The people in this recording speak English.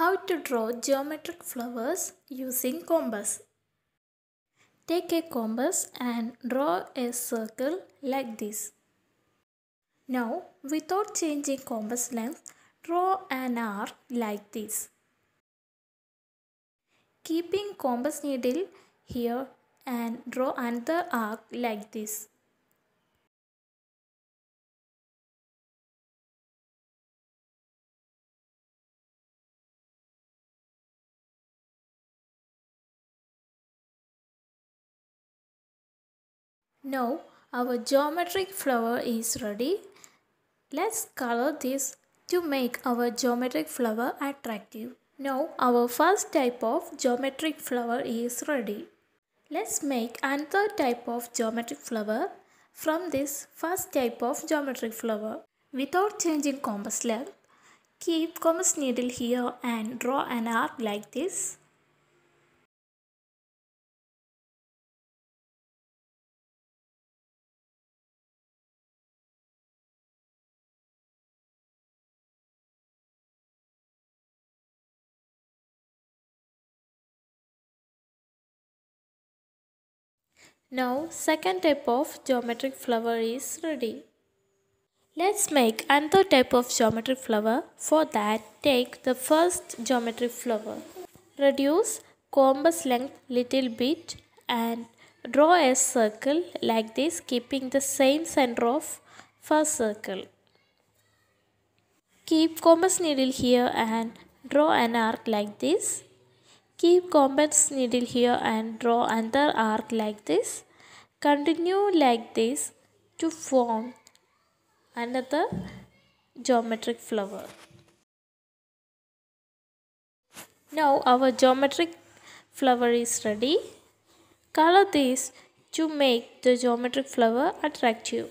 How to draw geometric flowers using compass. Take a compass and draw a circle like this. Now, without changing compass length, draw an arc like this. Keeping compass needle here and draw another arc like this. Now our geometric flower is ready. Let's color this to make our geometric flower attractive. Now our first type of geometric flower is ready. Let's make another type of geometric flower from this first type of geometric flower. Without changing compass length, keep compass needle here and draw an arc like this. Now second type of geometric flower is ready. Let's make another type of geometric flower. For that, take the first geometric flower. Reduce compass length little bit and draw a circle like this, keeping the same center of first circle. Keep compass needle here and draw an arc like this. Keep compass needle here and draw another arc like this. Continue like this to form another geometric flower. Now our geometric flower is ready. Color this to make the geometric flower attractive.